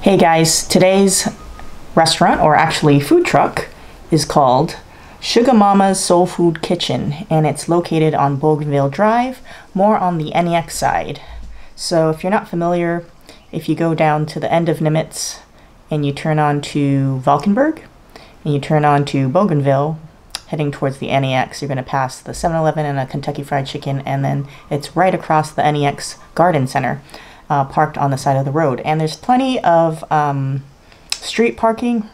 Hey guys, today's restaurant, or actually food truck, is called Shugga Momma's Soul Food Kitchen, and it's located on Bougainville Drive, more on the NEX side. So if you're not familiar, if you go down to the end of Nimitz and you turn on to Valkenburg and you turn on to Bougainville, heading towards the NEX, you're going to pass the 7-Eleven and a Kentucky Fried Chicken, and then it's right across the NEX Garden Center, parked on the side of the road. And there's plenty of street parking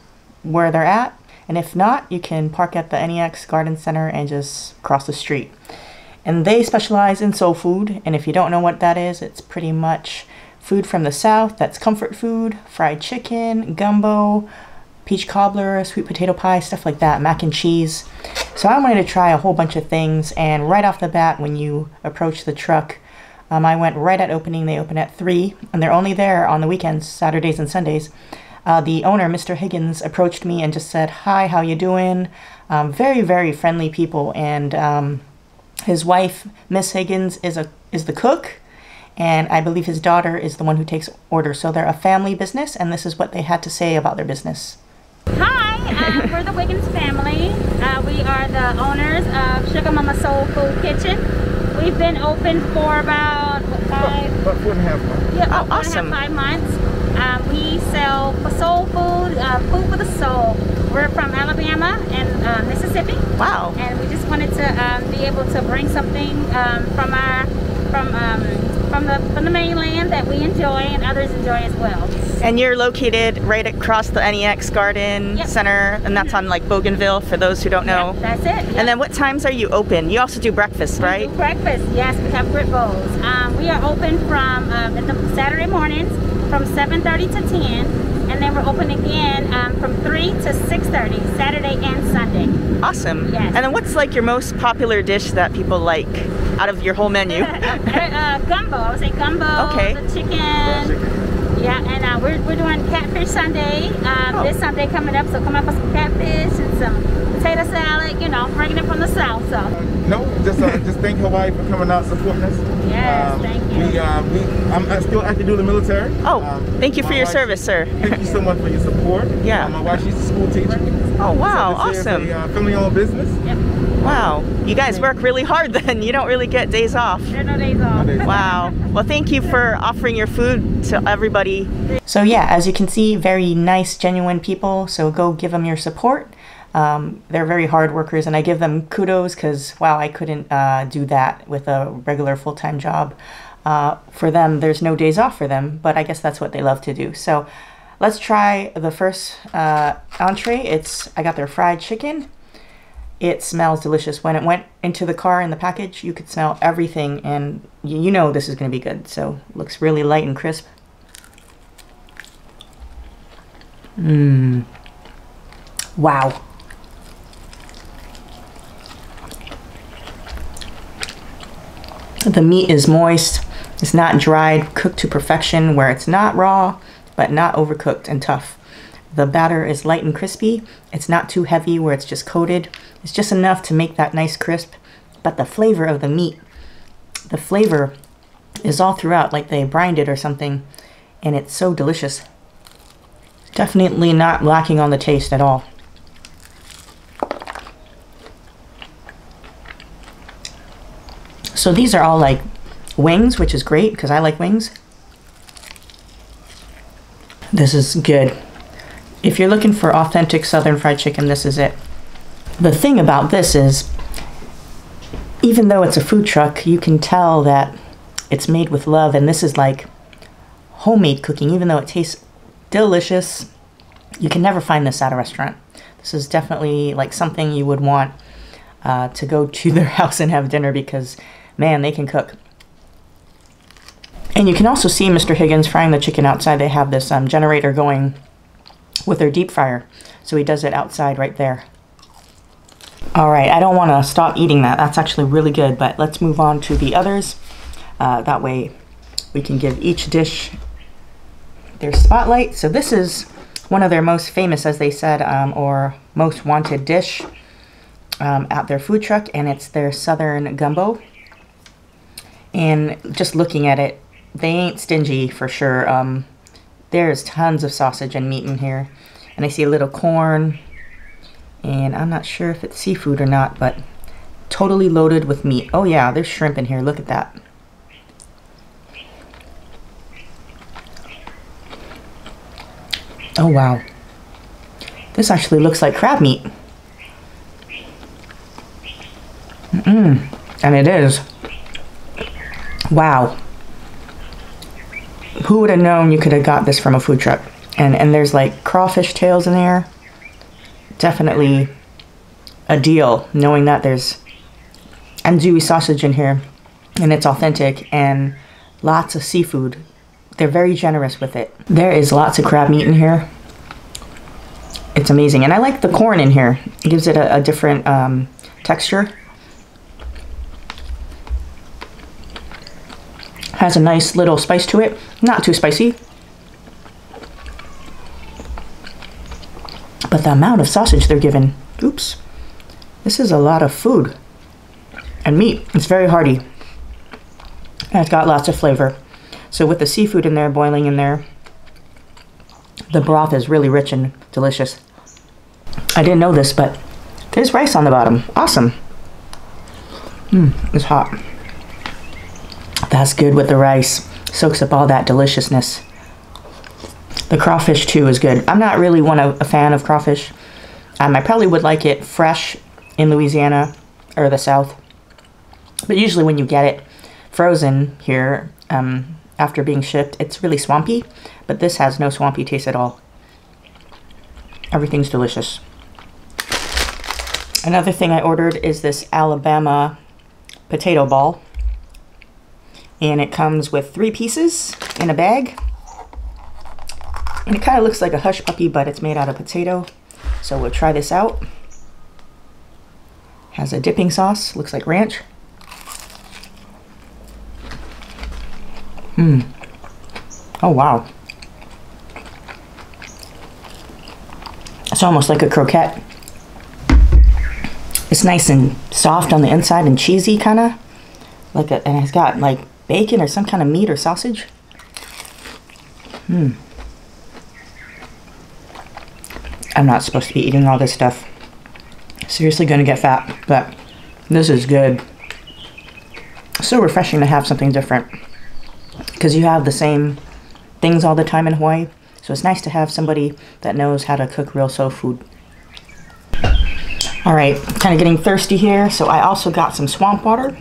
where they're at, and if not, you can park at the NEX Garden Center and just cross the street. And they specialize in soul food, and if you don't know what that is, it's pretty much food from the South that's comfort food, fried chicken, gumbo, peach cobbler, sweet potato pie, stuff like that, mac and cheese. So I wanted to try a whole bunch of things, and right off the bat when you approach the truck, I went right at opening. They open at 3, and they're only there on the weekends, Saturdays and Sundays. The owner, Mr. Higgins, approached me and just said, "Hi, how you doing?" Very, very friendly people, and his wife, Miss Higgins, is the cook, and I believe his daughter is the one who takes orders. So they're a family business, and this is what they had to say about their business. Hi, we're the Wiggins family. We are the owners of Shugga Momma's Soul Food Kitchen. We've been open for about 4.5 months. Yeah, about 4.5 months. We sell soul food, food for the soul. We're from Alabama and Mississippi. Wow. And we just wanted to be able to bring something from the mainland that we enjoy and others enjoy as well. And you're located right across the NEX Garden Center, and that's on like Bougainville for those who don't know. That's it. Yep. And then what times are you open? You also do breakfast, right? We do breakfast, yes. We have grit bowls. We are open from Saturday mornings from 7:30 to 10, and then we're open again from 3 to 6:30 Saturday and Sunday. Awesome. Yes. And then what's like your most popular dish that people like out of your whole menu? Gumbo. I would say gumbo. Okay. The chicken. Yeah, and we're doing Catfish Sunday this Sunday coming up, so come up with some catfish and some potato salad. You know, bringing it from the South. So just thank Hawaii for coming out supporting us. Yes, thank you. I'm still active duty in the military. Oh, thank you for your service, sir. Thank you so much for your support. Yeah. My wife, she's a school teacher. Oh wow, awesome. Family-owned business. Yep. Wow, you guys work really hard then. You don't really get days off. There are no days off. Wow. Well, thank you for offering your food to everybody. So yeah, as you can see, very nice, genuine people. So go give them your support. They're very hard workers, and I give them kudos because, wow, I couldn't do that with a regular full-time job. For them, there's no days off for them, but I guess that's what they love to do. So let's try the first entree. I got their fried chicken. It smells delicious. When it went into the car in the package, you could smell everything, and you know this is going to be good. So looks really light and crisp. Mmm. Wow. The meat is moist. It's not dried, cooked to perfection where it's not raw, but not overcooked and tough. The batter is light and crispy. It's not too heavy where it's just coated. It's just enough to make that nice crisp, but the flavor of the meat, the flavor is all throughout, like they brined it or something, and it's so delicious. Definitely not lacking on the taste at all. So these are all like wings, which is great because I like wings. This is good. If you're looking for authentic Southern fried chicken, this is it. The thing about this is, even though it's a food truck, you can tell that it's made with love, and this is like homemade cooking. Even though it tastes delicious, you can never find this at a restaurant. This is definitely like something you would want to go to their house and have dinner, because man, they can cook. And you can also see Mr. Higgins frying the chicken outside. They have this generator going with their deep fryer, so he does it outside right there. All right, I don't want to stop eating that. That's actually really good, but let's move on to the others. That way we can give each dish their spotlight. So this is one of their most famous, as they said, or most wanted dish at their food truck, and it's their Southern gumbo. And just looking at it, they ain't stingy for sure. There's tons of sausage and meat in here. And I see a little corn. And I'm not sure if it's seafood or not, but totally loaded with meat. Oh yeah, there's shrimp in here. Look at that. Oh wow. This actually looks like crab meat. And it is. Wow. Who would have known you could have got this from a food truck? And there's like crawfish tails in there. Definitely a deal knowing that there's andouille sausage in here and it's authentic and lots of seafood. They're very generous with it. There is lots of crab meat in here. It's amazing. And I like the corn in here. It gives it a different texture. Has a nice little spice to it. Not too spicy. But the amount of sausage they're given. Oops. This is a lot of food. And meat. It's very hearty. And it's got lots of flavor. So with the seafood in there, boiling in there, the broth is really rich and delicious. I didn't know this, but there's rice on the bottom. Awesome. It's hot. That's good with the rice. Soaks up all that deliciousness. The crawfish too is good. I'm not really a fan of crawfish. I probably would like it fresh in Louisiana or the South. But usually when you get it frozen here, after being shipped, it's really swampy. But this has no swampy taste at all. Everything's delicious. Another thing I ordered is this Alabama potato ball. And it comes with 3 pieces in a bag. And it kind of looks like a hush puppy, but it's made out of potato. So we'll try this out. Has a dipping sauce, looks like ranch. Oh wow. It's almost like a croquette. It's nice and soft on the inside and cheesy kind of. And it's got like bacon or some kind of meat or sausage. I'm not supposed to be eating all this stuff. Seriously gonna get fat, but this is good. So refreshing to have something different. Because you have the same things all the time in Hawaii. So it's nice to have somebody that knows how to cook real soul food. All right, kind of getting thirsty here. So I also got some swamp water.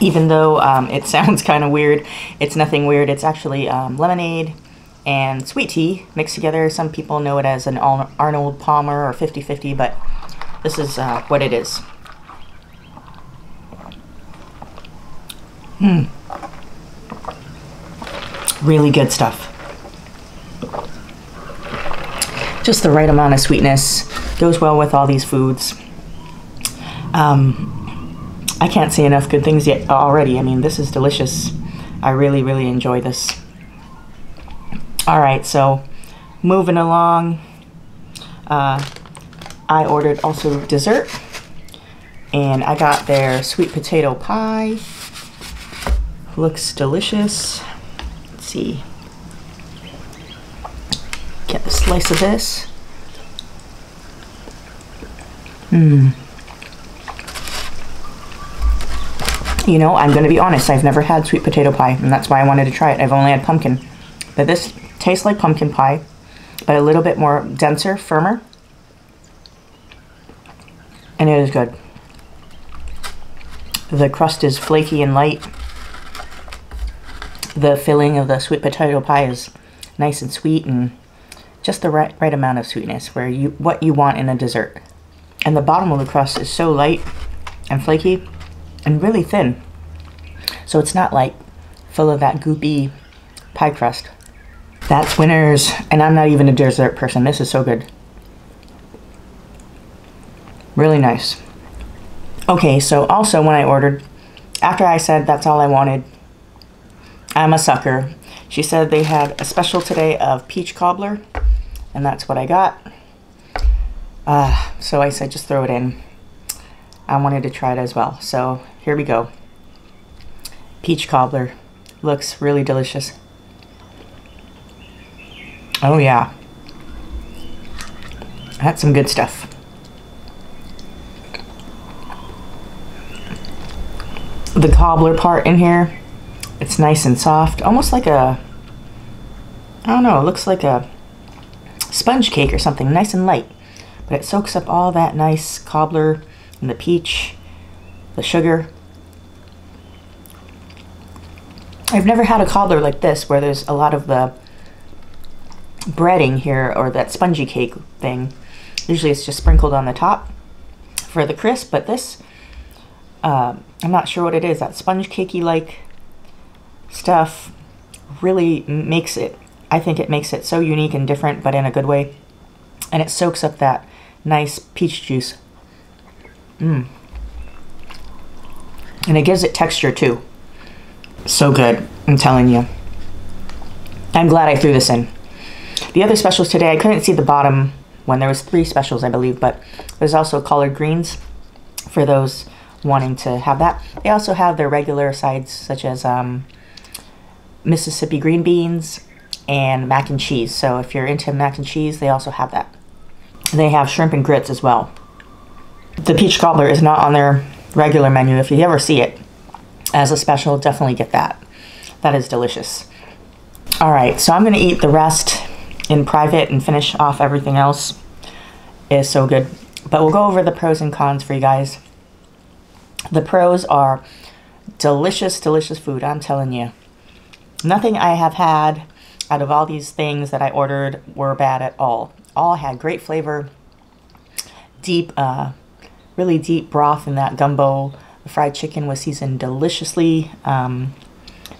Even though it sounds kind of weird, it's nothing weird. It's actually lemonade and sweet tea mixed together. Some people know it as an Arnold Palmer or 50-50, but this is what it is. Really good stuff. Just the right amount of sweetness. Goes well with all these foods. I can't say enough good things yet already. I mean, this is delicious. I really, really enjoy this. All right, so moving along. I ordered also dessert. And I got their sweet potato pie. Looks delicious. Let's see. Get a slice of this. You know, I'm going to be honest, I've never had sweet potato pie, and that's why I wanted to try it. I've only had pumpkin. But this tastes like pumpkin pie, but a little bit more denser, firmer. And it is good. The crust is flaky and light. The filling of the sweet potato pie is nice and sweet and just the right amount of sweetness, what you want in a dessert. And the bottom of the crust is so light and flaky. And really thin, so it's not like full of that goopy pie crust. That's winners, and I'm not even a dessert person. This is so good. Really nice. Okay, so also when I ordered, after I said that's all I wanted, I'm a sucker. She said they had a special today of peach cobbler, and that's what I got. So I said just throw it in. I wanted to try it as well. So here we go. Peach cobbler. Looks really delicious. Oh yeah, that's some good stuff. The cobbler part in here, it's nice and soft, almost like a, I don't know, it looks like a sponge cake or something, nice and light, but it soaks up all that nice cobbler and the peach, the sugar. I've never had a cobbler like this where there's a lot of the breading here or that spongy cake thing. Usually it's just sprinkled on the top for the crisp, but this, I'm not sure what it is, that sponge cakey like stuff really makes it, I think it makes it so unique and different, but in a good way. And it soaks up that nice peach juice. And it gives it texture too. So good, I'm telling you. I'm glad I threw this in. The other specials today, I couldn't see the bottom one. There was 3 specials, I believe, but there's also collard greens for those wanting to have that. They also have their regular sides such as Mississippi green beans and mac and cheese. So if you're into mac and cheese, they also have that. They have shrimp and grits as well. The peach cobbler is not on their regular menu. If you ever see it as a special, definitely get that. That is delicious. All right, so I'm gonna eat the rest in private and finish off everything else. It is so good. But we'll go over the pros and cons for you guys. The pros are delicious, delicious food, I'm telling you. Nothing I have had out of all these things that I ordered were bad at all. All had great flavor, deep, really deep broth in that gumbo. The fried chicken was seasoned deliciously,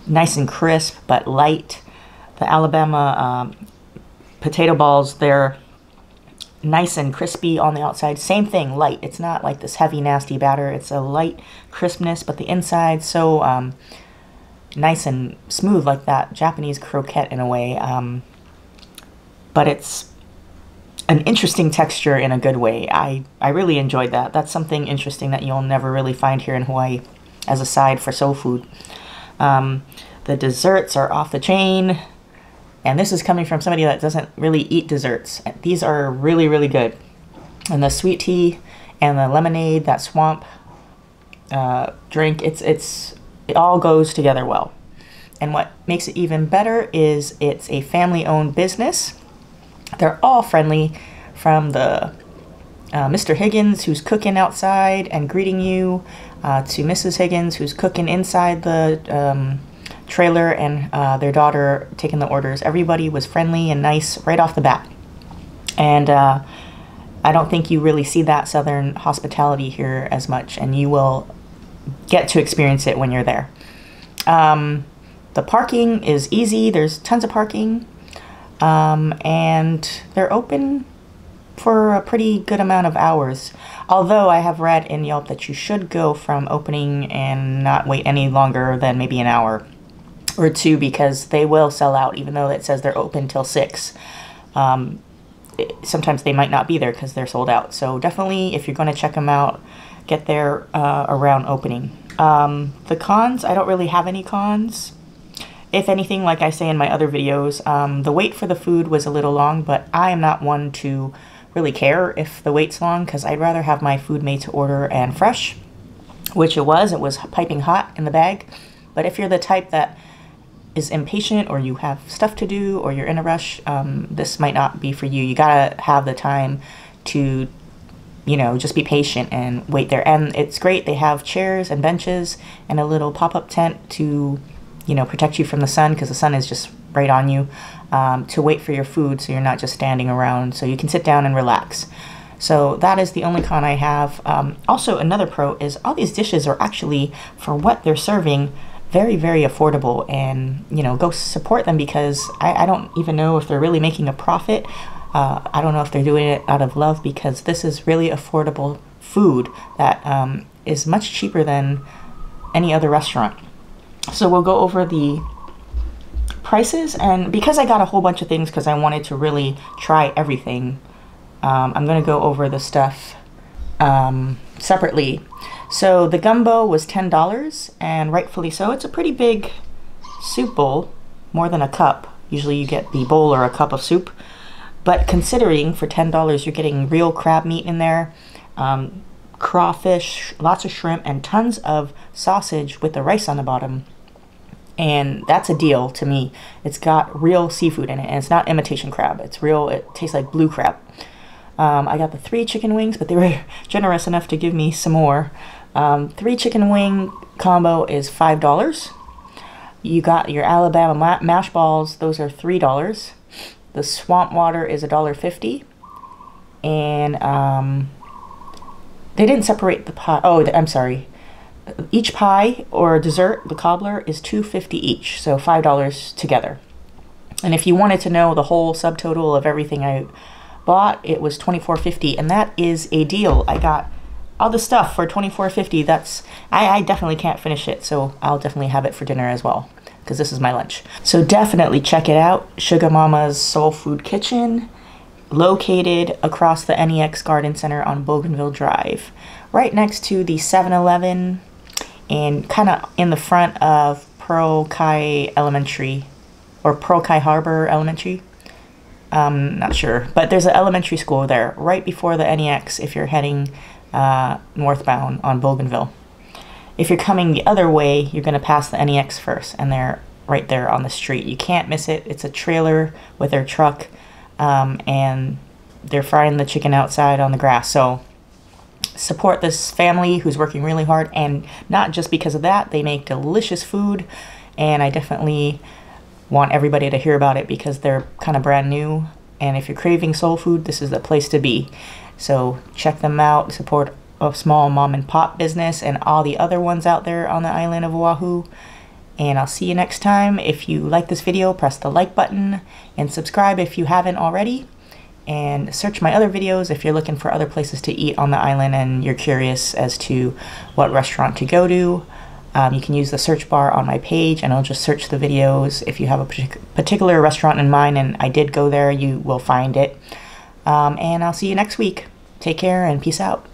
nice and crisp, but light. The Alabama potato balls, they're nice and crispy on the outside. Same thing, light. It's not like this heavy, nasty batter. It's a light crispness, but the inside so nice and smooth, like that Japanese croquette in a way. But it's an interesting texture in a good way. I really enjoyed that. That's something interesting that you'll never really find here in Hawaii as a side for soul food. The desserts are off the chain, and this is coming from somebody that doesn't really eat desserts. These are really, really good. And the sweet tea and the lemonade, that swamp drink, it all goes together well. And what makes it even better is it's a family-owned business. They're all friendly, from the Mr. Higgins, who's cooking outside and greeting you, to Mrs. Higgins, who's cooking inside the trailer, and their daughter taking the orders. Everybody was friendly and nice right off the bat. And I don't think you really see that Southern hospitality here as much, and you will get to experience it when you're there. The parking is easy. There's tons of parking. And they're open for a pretty good amount of hours. Although I have read in Yelp that you should go from opening and not wait any longer than maybe an hour or two, because they will sell out, even though it says they're open till 6. Sometimes they might not be there because they're sold out. So definitely, if you're going to check them out, get there around opening. The cons, I don't really have any cons. If anything, like I say in my other videos, the wait for the food was a little long, but I am not one to really care if the wait's long, because I'd rather have my food made to order and fresh, which it was. It was piping hot in the bag. But if you're the type that is impatient, or you have stuff to do, or you're in a rush, this might not be for you. You gotta have the time to, you know, just be patient and wait there. And it's great. They have chairs and benches and a little pop-up tent to, you know, protect you from the sun, because the sun is just right on you, to wait for your food, so you're not just standing around, so you can sit down and relax. So that is the only con I have. Also, another pro is all these dishes are actually, for what they're serving, very, very affordable. And, you know, go support them, because I don't even know if they're really making a profit. I don't know if they're doing it out of love, because this is really affordable food that is much cheaper than any other restaurant. So we'll go over the prices, and because I got a whole bunch of things because I wanted to really try everything, I'm going to go over the stuff separately. So the gumbo was $10, and rightfully so. It's a pretty big soup bowl, more than a cup. Usually you get the bowl or a cup of soup. But considering for $10 you're getting real crab meat in there, crawfish, lots of shrimp, and tons of sausage with the rice on the bottom. And that's a deal to me. It's got real seafood in it, and it's not imitation crab. It's real. It tastes like blue crab. I got the 3 chicken wings, but they were generous enough to give me some more. 3 chicken wing combo is $5. You got your Alabama mash balls. Those are $3. The swamp water is $1.50. And they didn't separate the pie. Oh, I'm sorry. Each pie or dessert, the cobbler, is $2.50 each, so $5 together. And if you wanted to know the whole subtotal of everything I bought, it was $24.50, and that is a deal. I got all the stuff for $24.50. That's I definitely can't finish it, so I'll definitely have it for dinner as well, because this is my lunch. So definitely check it out, Shugga Momma's Soul Food Kitchen, located across the NEX Garden Center on Bougainville Drive, right next to the 7-Eleven. And kind of in the front of Pearl Kai Elementary, or Pearl Kai Harbor Elementary. Not sure, but there's an elementary school there right before the NEX if you're heading northbound on Bougainville. If you're coming the other way, you're going to pass the NEX first, and they're right there on the street. You can't miss it. It's a trailer with their truck, and they're frying the chicken outside on the grass. So support this family who's working really hard, and not just because of that, they make delicious food, and I definitely want everybody to hear about it because they're kind of brand new, and if you're craving soul food, this is the place to be. So check them out, support a small mom and pop business and all the other ones out there on the island of Oahu, and I'll see you next time. If you like this video, press the like button and subscribe if you haven't already. And search my other videos if you're looking for other places to eat on the island and you're curious as to what restaurant to go to. You can use the search bar on my page, and I'll just search the videos. If you have a particular restaurant in mind and I did go there, you will find it. And I'll see you next week. Take care and peace out.